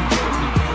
you